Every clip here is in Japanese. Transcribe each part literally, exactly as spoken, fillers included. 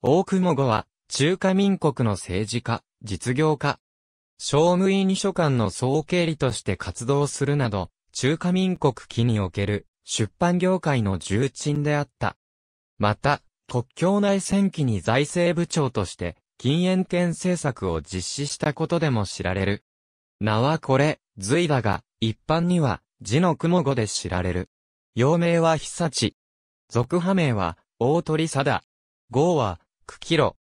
大雲後は、中華民国の政治家、実業家、商務院秘書官の総経理として活動するなど、中華民国期における出版業界の重鎮であった。また、国共内戦期に財政部長として、禁煙権政策を実施したことでも知られる。名はこれ、隋だが、一般には、字の雲後で知られる。幼名は久地。俗派名は、大鳥貞。号は、久喜路。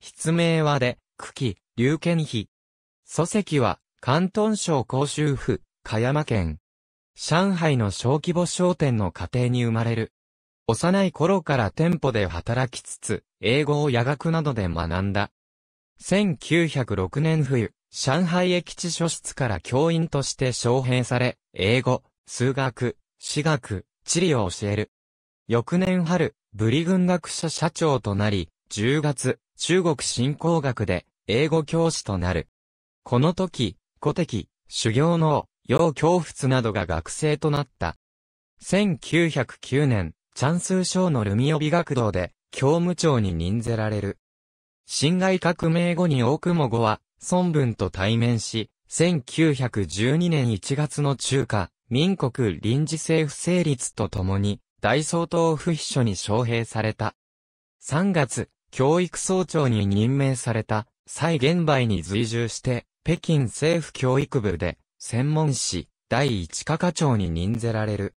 筆名はで、久喜、龍建碑。祖籍は、広東省広州府、香山県。上海の小規模商店の家庭に生まれる。幼い頃から店舗で働きつつ、英語を夜学などで学んだ。せんきゅうひゃくろくねん冬、上海駅地書室から教員として招聘され、英語、数学、史学、地理を教える。翌年春、ブリ軍学社社長となり、じゅうがつ、中国振興学で英語教師となる。この時、古敵、修行能、楊教仏などが学生となった。せんきゅうひゃくきゅうねん、甘肃省のルミオ美学堂で、教務長に任ぜられる。辛亥革命後に大雲後は、孫文と対面し、せんきゅうひゃくじゅうにねんいちがつの中華民国臨時政府成立とともに、大総統府秘書に招聘された。さんがつ、教育総長に任命された、蔡元培に随従して、北京政府教育部で、専門誌、第一課課長に任ぜられる。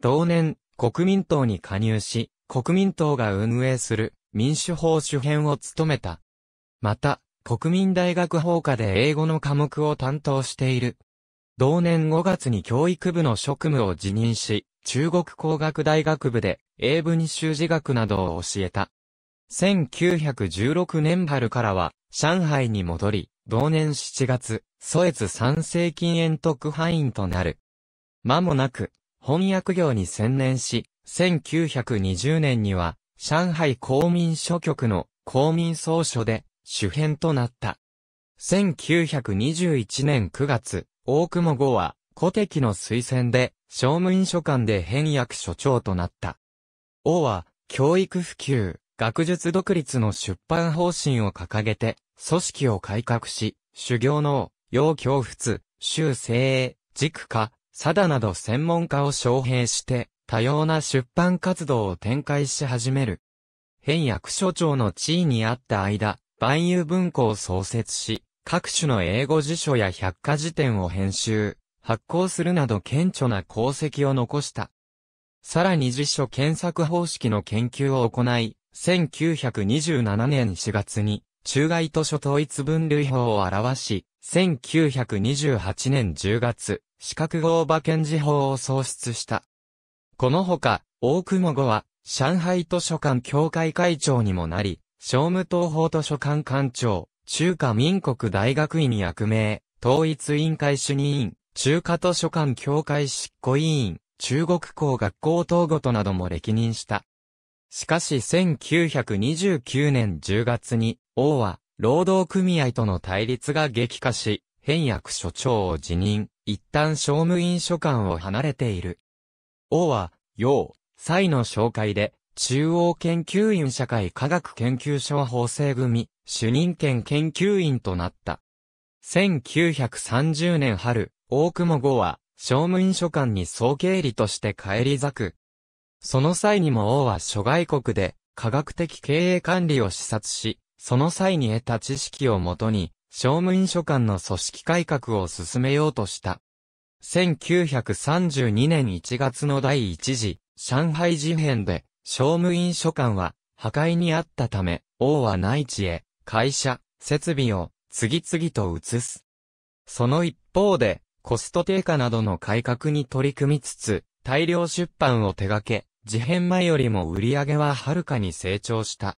同年、国民党に加入し、国民党が運営する民主法主編を務めた。また、国民大学法科で英語の科目を担当している。同年ごがつに教育部の職務を辞任し、中国工学大学部で英文修辞学などを教えた。せんきゅうひゃくじゅうろくねん春からは上海に戻り、同年しちがつ、蘇越三世禁煙特派員となる。間もなく、翻訳業に専念し、せんきゅうひゃくにじゅうねんには、上海公民書局の公民総書で主編となった。せんきゅうひゃくにじゅういちねんくがつ、大雲後は、古敵の推薦で、商務院書館で編訳所長となった。王は、教育普及、学術独立の出版方針を掲げて、組織を改革し、修行能、楊教仏、周精鋭、塾家、貞など専門家を招聘して、多様な出版活動を展開し始める。編訳所長の地位にあった間、万有文庫を創設し、各種の英語辞書や百科事典を編集、発行するなど顕著な功績を残した。さらに辞書検索方式の研究を行い、せんきゅうひゃくにじゅうななねんしがつに、中外図書統一分類法を表し、せんきゅうひゃくにじゅうはちねんじゅうがつ、四角語馬券字法を創出した。このほか、大雲後は、上海図書館協会会長にもなり、商務東方図書館館長、中華民国大学院役名、統一委員会主任委員、中華図書館協会執行委員、中国工学校統御となども歴任した。しかしせんきゅうひゃくにじゅうきゅうねんじゅうがつに、王は、労働組合との対立が激化し、編訳所長を辞任、一旦商務院書館を離れている。王は、楊、蔡の紹介で、中央研究院社会科学研究所法制組、主任兼研究員となった。せんきゅうひゃくさんじゅうねん春、大雲後は、商務院書館に総経理として返り咲く。その際にも王は諸外国で、科学的経営管理を視察し、その際に得た知識をもとに、商務院書館の組織改革を進めようとした。せんきゅうひゃくさんじゅうにねんいちがつの第一次、上海事変で、商務院書館は破壊にあったため、王は内地へ、会社、設備を次々と移す。その一方で、コスト低下などの改革に取り組みつつ、大量出版を手掛け、事変前よりも売り上げははるかに成長した。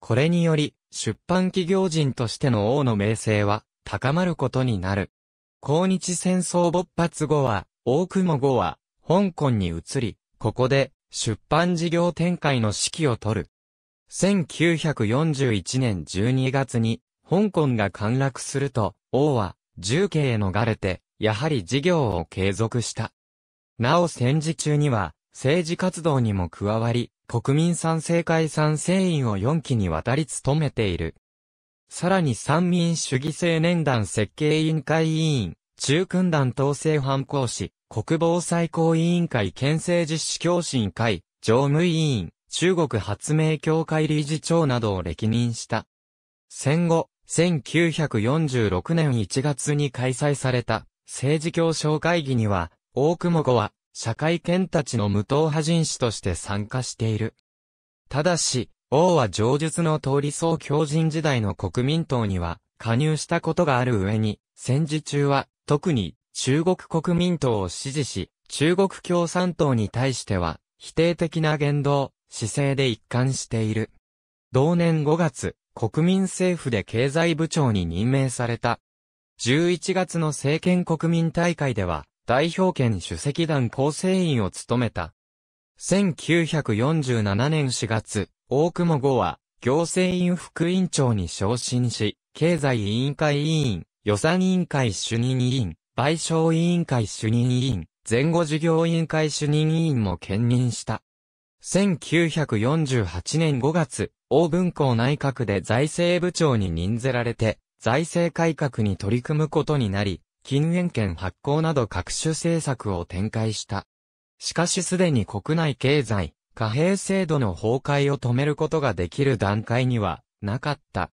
これにより、出版企業人としての王の名声は高まることになる。抗日戦争勃発後は、大雲後は、香港に移り、ここで、出版事業展開の指揮を取る。せんきゅうひゃくよんじゅういちねんじゅうにがつに、香港が陥落すると、王は、重慶へ逃れて、やはり事業を継続した。なお戦時中には、政治活動にも加わり、国民賛成会賛成員をよんきにわたり務めている。さらに三民主義青年団設計委員会委員、中訓団統制犯行士、国防最高委員会憲政実施共進会、常務委員、中国発明協会理事長などを歴任した。戦後、せんきゅうひゃくよんじゅうろくねんいちがつに開催された政治協商会議には、大久保は社会賢たちの無党派人士として参加している。ただし、王は上述の通り宋教仁時代の国民党には加入したことがある上に、戦時中は特に中国国民党を支持し、中国共産党に対しては否定的な言動、姿勢で一貫している。同年ごがつ、国民政府で経済部長に任命された。じゅういちがつの政権国民大会では代表権主席団構成員を務めた。せんきゅうひゃくよんじゅうななねんしがつ、大久保は行政院副委員長に昇進し、経済委員会委員、予算委員会主任委員、賠償委員会主任委員、前後事業委員会主任委員も兼任した。せんきゅうひゃくよんじゅうはちねんごがつ、王文浩内閣で財政部長に任ぜられて、財政改革に取り組むことになり、禁煙権発行など各種政策を展開した。しかしすでに国内経済、貨幣制度の崩壊を止めることができる段階にはなかった。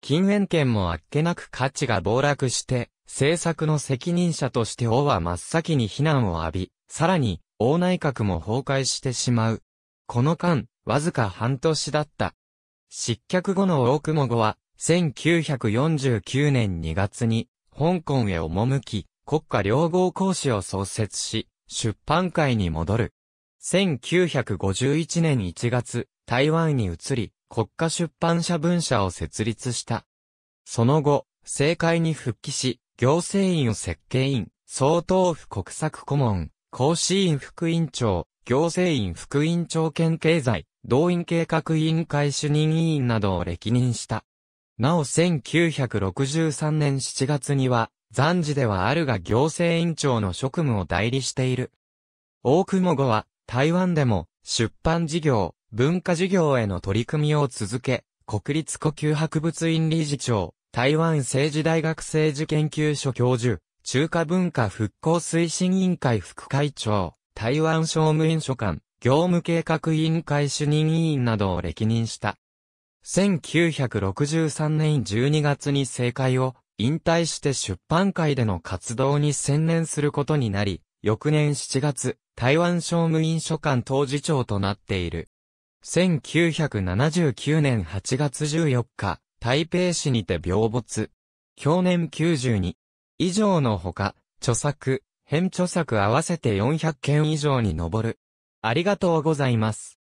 禁煙権もあっけなく価値が暴落して、政策の責任者として王は真っ先に非難を浴び、さらに王内閣も崩壊してしまう。この間、わずか半年だった。失脚後の大久保は、せんきゅうひゃくよんじゅうきゅうねんにがつに、香港へ赴き、国家両合公使を創設し、出版界に戻る。せんきゅうひゃくごじゅういちねんいちがつ、台湾に移り、国家出版社分社を設立した。その後、政界に復帰し、行政院を設計院、総統府国策顧問、公使院副院長、行政院副院長兼経済、動員計画委員会主任委員などを歴任した。なおせんきゅうひゃくろくじゅうさんねんしちがつには、暫時ではあるが行政院長の職務を代理している。大久保は、台湾でも、出版事業、文化事業への取り組みを続け、国立故宮博物院理事長、台湾政治大学政治研究所教授、中華文化復興推進委員会副会長、台湾商務院所管、業務計画委員会主任委員などを歴任した。せんきゅうひゃくろくじゅうさんねんじゅうにがつに政界を引退して出版界での活動に専念することになり、翌年しちがつ、台湾商務院所管当次長となっている。せんきゅうひゃくななじゅうきゅうねんはちがつじゅうよっか、台北市にて病没。享年きゅうじゅうに。以上のほか、著作、編著作合わせてよんひゃっけん以上に上る。ありがとうございます。